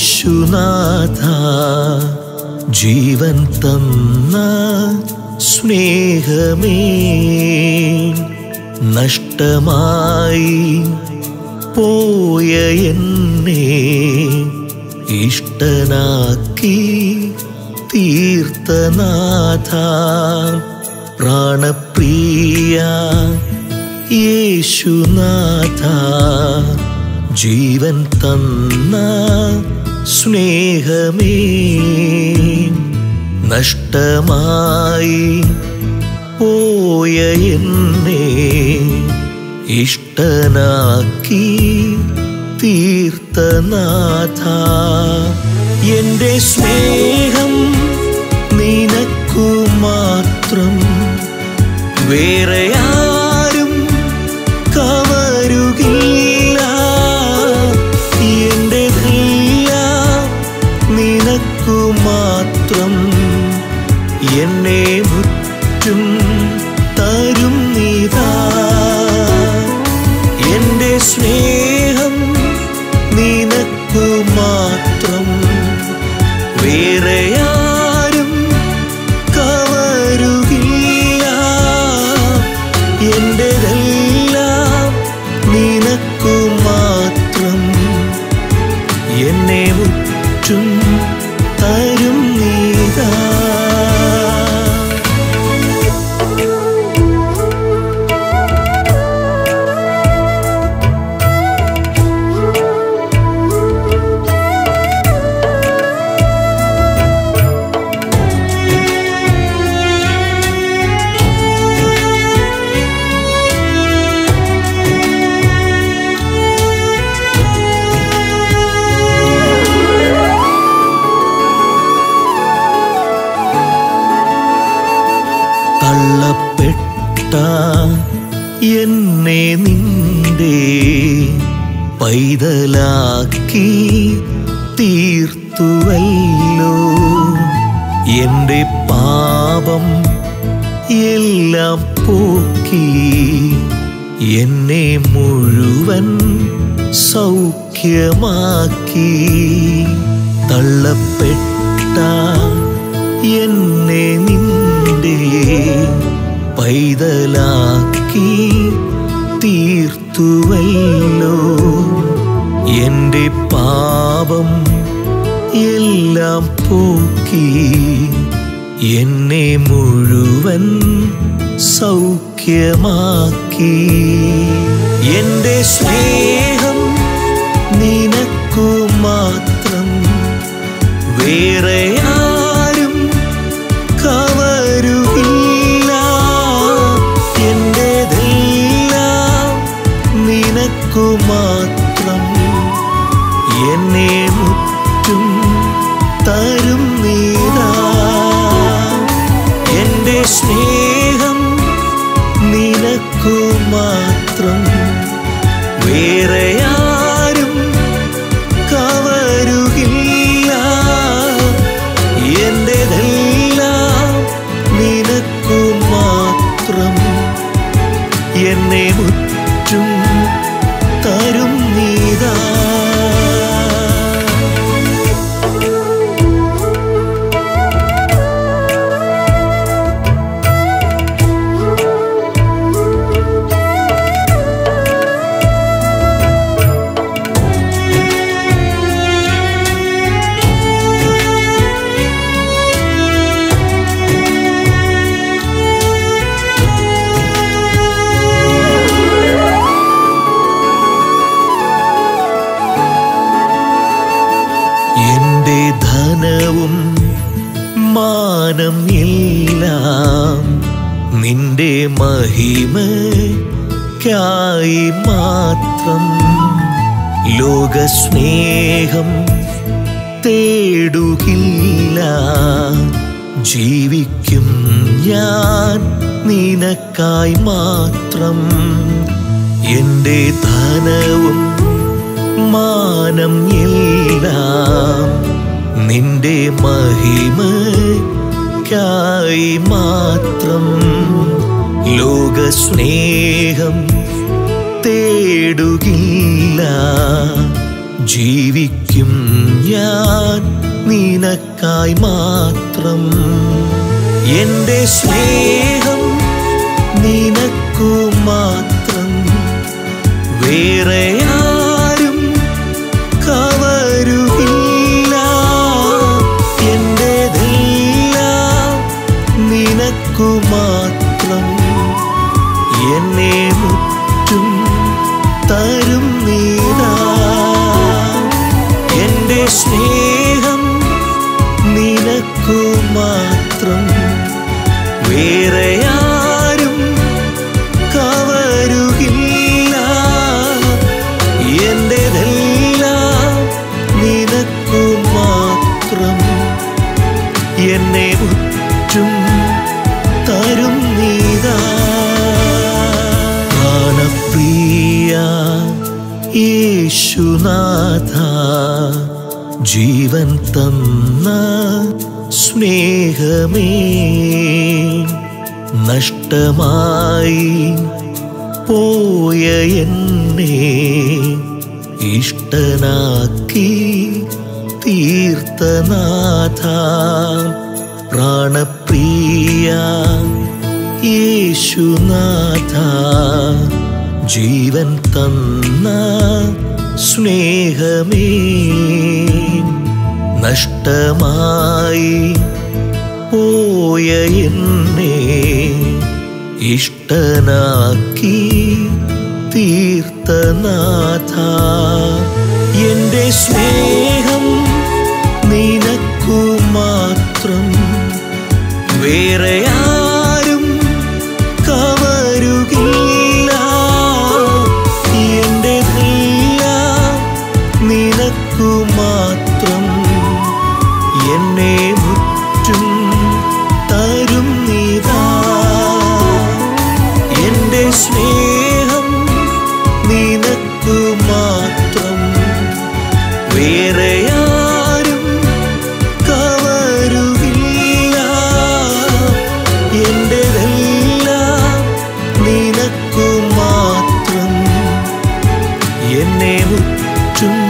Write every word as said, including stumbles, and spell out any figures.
येशुनाथा जीवन तन्ना स्नेहमे नष्टमाई पोय एन्ने इष्टनाक्की तीर्थनाथा प्राणप्रिया येशुनाथा जीवन तन्ना स्नेहमे नष्टमाई पोय एन्ने इष्टनाक्की तीर्थनाथा एन्दे स्नेहम निनक्कु मात्रम वेरे आरुम कवरुगिल्ल एन्दे प्रिया निनक्कु मात्रम एन्ने मुट्टुम तरुम नीदा एन्दे स्नेहम निनक्कु मात्रम वेरे എന്നെ നിന്റെ പൈതലാക്കി തീർത്തുവല്ലോ എൻ്റെ പാപം എല്ലാം പോക്കി എന്നെ മുഴുവൻ സൗഖ്യമാക്കി തള്ളപ്പെട്ട എന്നെ നിന്റെ पैदलाक्की तीर्तुवल्लो एन्दे पापम एल्लाम पोक्की एन्ने मुळुवन सौख्यमाक्की एन्दे स्नेहम निनक्कु मात्रम वेरे आरुम कवरुगिल्ल മാത്രം എന്നെ മുറ്റും തരും നീതാ എൻ്റെ സ്നേഹം നിനക്കു മാത്രം വേറെ ആരും കവരുകില്ല എൻ്റെതെല്ലാം നിനക്കു മാത്രം എന്നെ മുറ്റും തരും നീതാ മാനം എല്ലാം നിന്റെ മഹിമയ്ക്കായി മാത്രം ലോകസ്നേഹം തേടുകില്ല ജീവിക്കും ഞാൻ നിനക്കായി മാത്രം എൻ്റെ ധനവും മാനം എല്ലാം നിന്റെ മഹിമയ്ക്കായി മാത്രം ലോകസ്നേഹം തേടുകില്ല ജീവിക്കും ഞാൻ നിനക്കായി മാത്രം. എൻ്റെ സ്നേഹം നിനക്കു മാത്രം, വേറെ ആരും കവരുകില്ല. എൻ്റെതെല്ലാം നിനക്കു മാത്രം, എന്നെ മുറ്റും തരും നീതാ. എൻ്റെ സ്നേഹം നിനക്കു മാത്രം, വേറെ ആരും കവരുകില്ല. എൻ്റെതെല്ലാം നിനക്കു മാത്രം, എന്നെ മുറ്റും തരും നീതാ. പ്രിയ യേശുനാഥ, ജീവൻ തന്ന സ്നേഹമേ, നഷ്ടമായി പോയ എന്നെ ഇഷ്ടനാക്കി തീർത്തനാഥ. പ്രാണപ്രിയ യേശുനാഥ, ജീവൻ തന്ന സ്നേഹമേ, നഷ്ടമായി പോയ എന്നെ ഇഷ്ടനാക്കി തീർത്തനാഥ. എൻ്റെ സ്നേഹം നിനക്കു മാത്രം, വേറെ ആരും കവരുകില്ല. മാത്രം എന്നെ മുറ്റും തരും നീതാ. എൻ്റെ സ്നേഹം നിനക്കു മാത്രം, വേറെ ആരും കവരുകില്ല. എൻ്റെതെല്ലാം നിനക്കു മാത്രം, എന്നെ മുറ്റും